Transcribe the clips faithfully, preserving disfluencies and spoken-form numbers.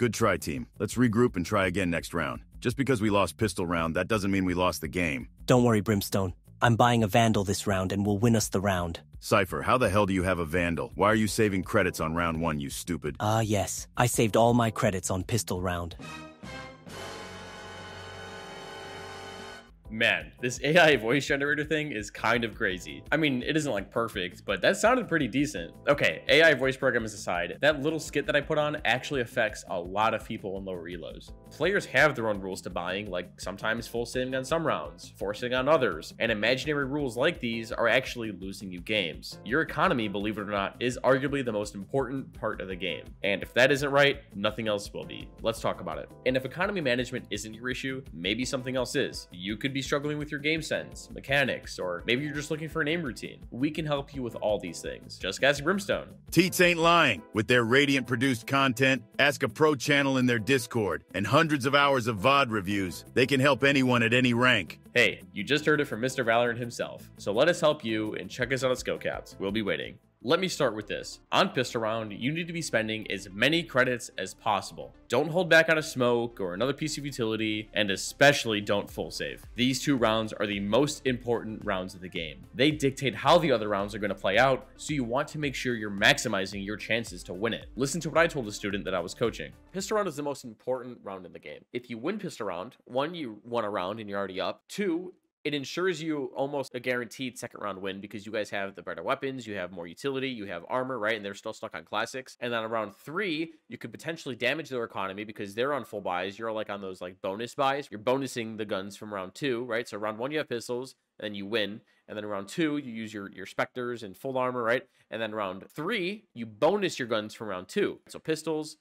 Good try, team. Let's regroup and try again next round. Just because we lost Pistol Round, that doesn't mean we lost the game. Don't worry, Brimstone. I'm buying a Vandal this round and will win us the round. Cypher, how the hell do you have a Vandal? Why are you saving credits on round one, you stupid? Ah, uh, yes. I saved all my credits on Pistol Round. Man, this A I voice generator thing is kind of crazy. I mean, it isn't like perfect, but that sounded pretty decent. Okay, A I voice programs aside, that little skit that I put on actually affects a lot of people in lower elos. Players have their own rules to buying, like sometimes full saving on some rounds, forcing on others, and imaginary rules like these are actually losing you games. Your economy, believe it or not, is arguably the most important part of the game. And if that isn't right, nothing else will be. Let's talk about it. And if economy management isn't your issue, maybe something else is. You could be struggling with your game sense, mechanics, or maybe you're just looking for an aim routine. We can help you with all these things. Just ask Brimstone. Teets ain't lying. With their Radiant produced content, ask a pro channel in their Discord, and hundreds of hours of V O D reviews, they can help anyone at any rank. Hey, you just heard it from Mister Valorant himself. So let us help you and check us out at Skill Capped. We'll be waiting. Let me start with this. On Pistol Round, you need to be spending as many credits as possible. Don't hold back on a smoke or another piece of utility, and especially don't full save. These two rounds are the most important rounds of the game. They dictate how the other rounds are going to play out, so you want to make sure you're maximizing your chances to win it. Listen to what I told a student that I was coaching. Pistol Round is the most important round in the game. If you win Pistol Round, one, you won a round and you're already up. Two, it ensures you almost a guaranteed second round win because you guys have the better weapons, you have more utility, you have armor, right? And they're still stuck on classics. And then on round three, you could potentially damage their economy because they're on full buys. You're like on those like bonus buys. You're bonusing the guns from round two, right? So round one, you have pistols and then you win. And then round two, you use your, your Specters and full armor, right? And then round three, you bonus your guns from round two. So pistols,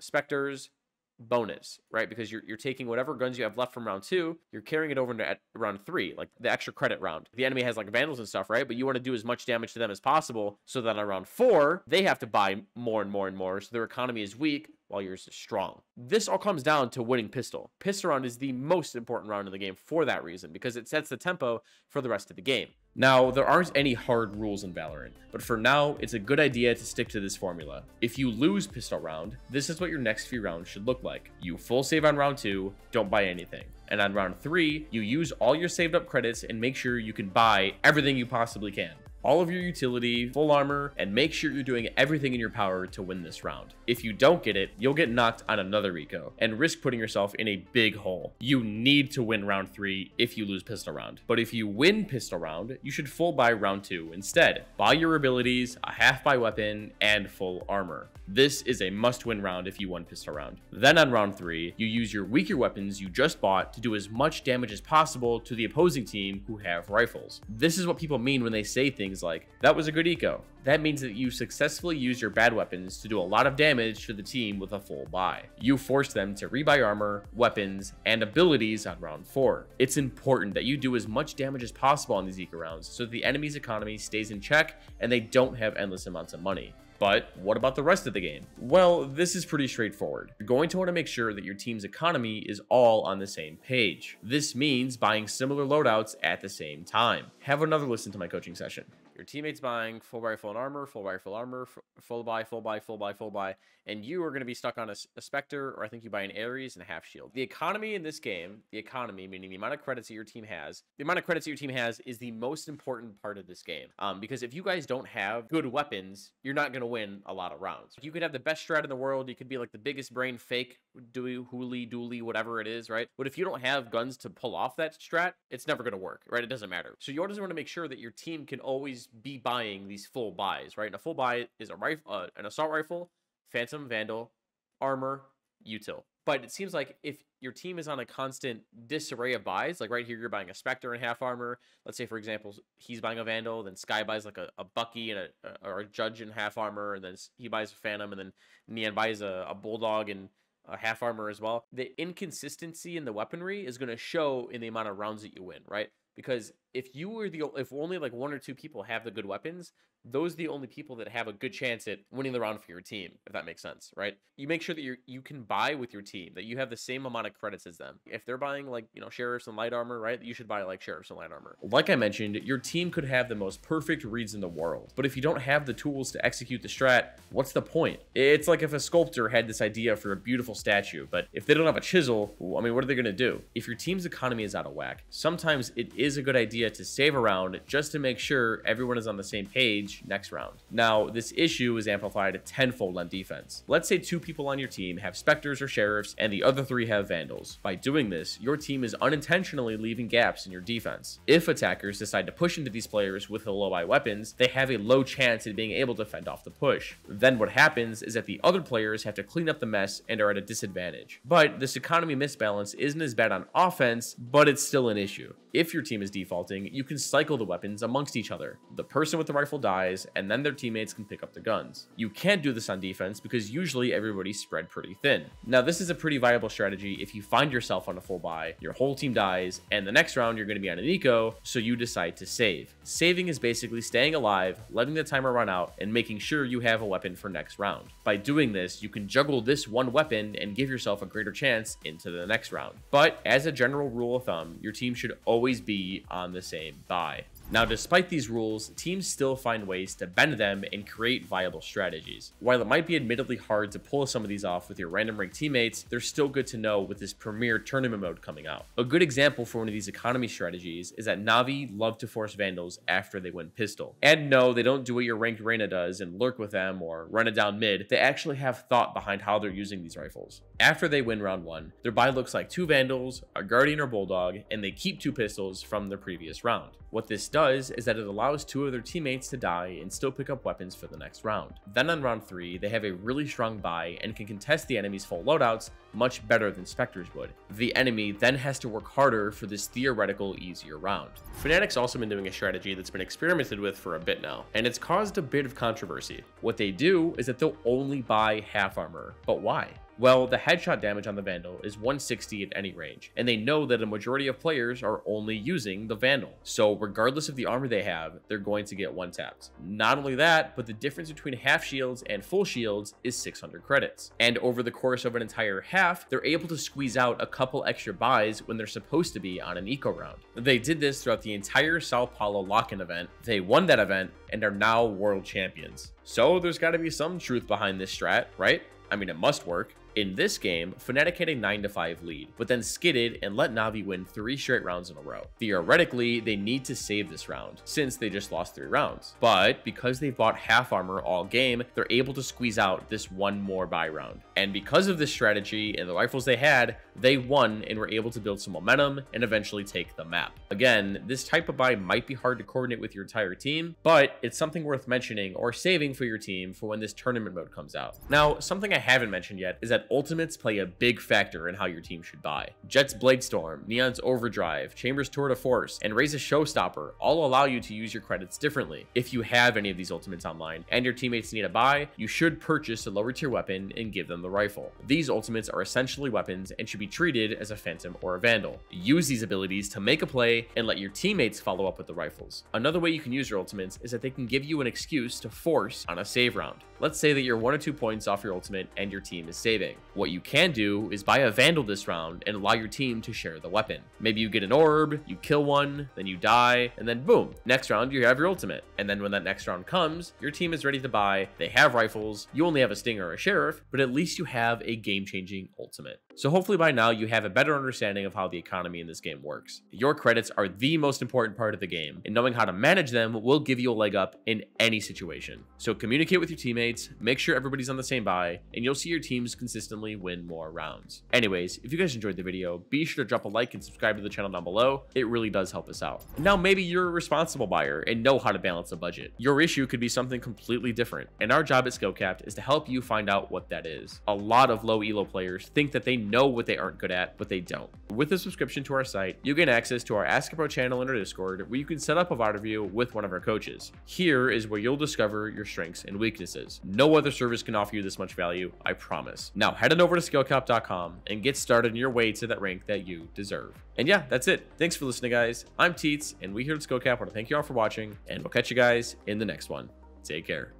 Specters, bonus, right? Because you're, you're taking whatever guns you have left from round two, you're carrying it over into round three, like the extra credit round. The enemy has like vandals and stuff, right? But you want to do as much damage to them as possible so that on round four, they have to buy more and more and more. So their economy is weak while yours is strong. This all comes down to winning Pistol. Pistol Round is the most important round in the game for that reason, because it sets the tempo for the rest of the game. Now, there aren't any hard rules in Valorant, but for now, it's a good idea to stick to this formula. If you lose Pistol Round, this is what your next few rounds should look like. You full save on round two, don't buy anything. And on round three, you use all your saved up credits and make sure you can buy everything you possibly can. All of your utility, full armor, and make sure you're doing everything in your power to win this round. If you don't get it, you'll get knocked on another eco and risk putting yourself in a big hole. You need to win round three if you lose Pistol Round. But if you win Pistol Round, you should full buy round two instead. Buy your abilities, a half buy weapon, and full armor. This is a must-win round if you won Pistol Round. Then on round three, you use your weaker weapons you just bought to do as much damage as possible to the opposing team who have rifles. This is what people mean when they say things like, that was a good eco. That means that you successfully used your bad weapons to do a lot of damage to the team with a full buy. You forced them to rebuy armor, weapons, and abilities on round four. It's important that you do as much damage as possible on these eco rounds so that the enemy's economy stays in check and they don't have endless amounts of money. But what about the rest of the game? Well, this is pretty straightforward. You're going to want to make sure that your team's economy is all on the same page. This means buying similar loadouts at the same time. Have another listen to my coaching session. Your teammates buying full buy, full armor, full buy, full armor, full buy, full buy, full buy, full buy, and you are going to be stuck on a, a Specter, or I think you buy an Ares and a half shield. The economy in this game, the economy, meaning the amount of credits that your team has, the amount of credits that your team has is the most important part of this game. Um, because if you guys don't have good weapons, you're not going to win a lot of rounds. You could have the best strat in the world. You could be like the biggest brain fake, do hooly, dooley, whatever it is, right? But if you don't have guns to pull off that strat, it's never going to work, right? It doesn't matter. So you always want to make sure that your team can always be buying these full buys, right? And a full buy is a rifle, uh, an assault rifle, Phantom, Vandal, armor, util. But it seems like if your team is on a constant disarray of buys, like right here, you're buying a Specter and half armor. Let's say, for example, he's buying a Vandal, then Sky buys like a, a Bucky and a, a, or a Judge in half armor, and then he buys a Phantom, and then Neon buys a, a Bulldog and Uh, half armor as well. The inconsistency in the weaponry is going to show in the amount of rounds that you win, right? Because if you were the if only like one or two people have the good weapons, those are the only people that have a good chance at winning the round for your team, if that makes sense, right? You make sure that you you can buy with your team, that you have the same amount of credits as them. If they're buying like, you know, sheriffs and light armor, right? You should buy like sheriffs and light armor. Like I mentioned, your team could have the most perfect reads in the world, but if you don't have the tools to execute the strat, what's the point? It's like if a sculptor had this idea for a beautiful statue, but if they don't have a chisel, I mean, what are they gonna do? If your team's economy is out of whack, sometimes it is a good idea to save a round just to make sure everyone is on the same page next round. Now, this issue is amplified tenfold on defense. Let's say two people on your team have Specters or Sheriffs and the other three have Vandals. By doing this, your team is unintentionally leaving gaps in your defense. If attackers decide to push into these players with the low-eye weapons, they have a low chance at being able to fend off the push. Then what happens is that the other players have to clean up the mess and are at a disadvantage. But this economy misbalance isn't as bad on offense, but it's still an issue. If your team is defaulting, you can cycle the weapons amongst each other. The person with the rifle dies, and then their teammates can pick up the guns. You can't do this on defense because usually everybody's spread pretty thin. Now, this is a pretty viable strategy if you find yourself on a full buy, your whole team dies, and the next round you're going to be on an eco, so you decide to save. Saving is basically staying alive, letting the timer run out, and making sure you have a weapon for next round. By doing this, you can juggle this one weapon and give yourself a greater chance into the next round. But as a general rule of thumb, your team should always be on the same buy. Now, despite these rules, teams still find ways to bend them and create viable strategies. While it might be admittedly hard to pull some of these off with your random ranked teammates, they're still good to know with this premier tournament mode coming out. A good example for one of these economy strategies is that Navi love to force Vandals after they win Pistol. And no, they don't do what your ranked Reyna does and lurk with them or run it down mid. They actually have thought behind how they're using these rifles. After they win round one, their buy looks like two Vandals, a Guardian or Bulldog, and they keep two Pistols from the previous round. What this does is that it allows two of their teammates to die and still pick up weapons for the next round. Then on round three, they have a really strong buy and can contest the enemy's full loadouts much better than Specters would. The enemy then has to work harder for this theoretical easier round. Fnatic's also been doing a strategy that's been experimented with for a bit now, and it's caused a bit of controversy. What they do is that they'll only buy half armor, but why? Well, the headshot damage on the Vandal is one sixty at any range, and they know that a majority of players are only using the Vandal. So regardless of the armor they have, they're going to get one-tapped. Not only that, but the difference between half shields and full shields is six hundred credits. And over the course of an entire half, they're able to squeeze out a couple extra buys when they're supposed to be on an eco round. They did this throughout the entire Sao Paulo lock-in event. They won that event and are now world champions. So there's got to be some truth behind this strat, right? I mean, it must work. In this game, Fnatic had a nine to five lead, but then skidded and let Navi win three straight rounds in a row. Theoretically, they need to save this round, since they just lost three rounds. But because they bought half armor all game, they're able to squeeze out this one more buy round. And because of this strategy and the rifles they had, they won and were able to build some momentum and eventually take the map. Again, this type of buy might be hard to coordinate with your entire team, but it's something worth mentioning or saving for your team for when this tournament mode comes out. Now, something I haven't mentioned yet is that ultimates play a big factor in how your team should buy. Jet's Bladestorm, Neon's Overdrive, Chamber's Tour de Force, and Raze's Showstopper all allow you to use your credits differently. If you have any of these ultimates online and your teammates need a buy, you should purchase a lower tier weapon and give them the rifle. These ultimates are essentially weapons and should be treated as a Phantom or a Vandal. Use these abilities to make a play and let your teammates follow up with the rifles. Another way you can use your ultimates is that they can give you an excuse to force on a save round. Let's say that you're one or two points off your ultimate and your team is saving. What you can do is buy a Vandal this round and allow your team to share the weapon. Maybe you get an orb, you kill one, then you die, and then boom, next round you have your ultimate. And then when that next round comes, your team is ready to buy, they have rifles, you only have a Stinger or a Sheriff, but at least you have a game-changing ultimate. So hopefully by now you have a better understanding of how the economy in this game works. Your credits are the most important part of the game, and knowing how to manage them will give you a leg up in any situation. So communicate with your teammates, make sure everybody's on the same buy, and you'll see your teams consistently win more rounds. Anyways, if you guys enjoyed the video, be sure to drop a like and subscribe to the channel down below. It really does help us out. Now, maybe you're a responsible buyer and know how to balance a budget. Your issue could be something completely different, and our job at Skill Capped is to help you find out what that is. A lot of low elo players think that they know what they aren't good at, but they don't. With a subscription to our site, you get access to our Ask a Pro channel in our Discord, where you can set up a VOD with one of our coaches. Here is where you'll discover your strengths and weaknesses. No other service can offer you this much value, I promise. Now head on over to skill capped dot com and get started on your way to that rank that you deserve. And yeah, that's it. Thanks for listening, guys. I'm Teets, and we here at Skill Capped want to thank you all for watching, and we'll catch you guys in the next one. Take care.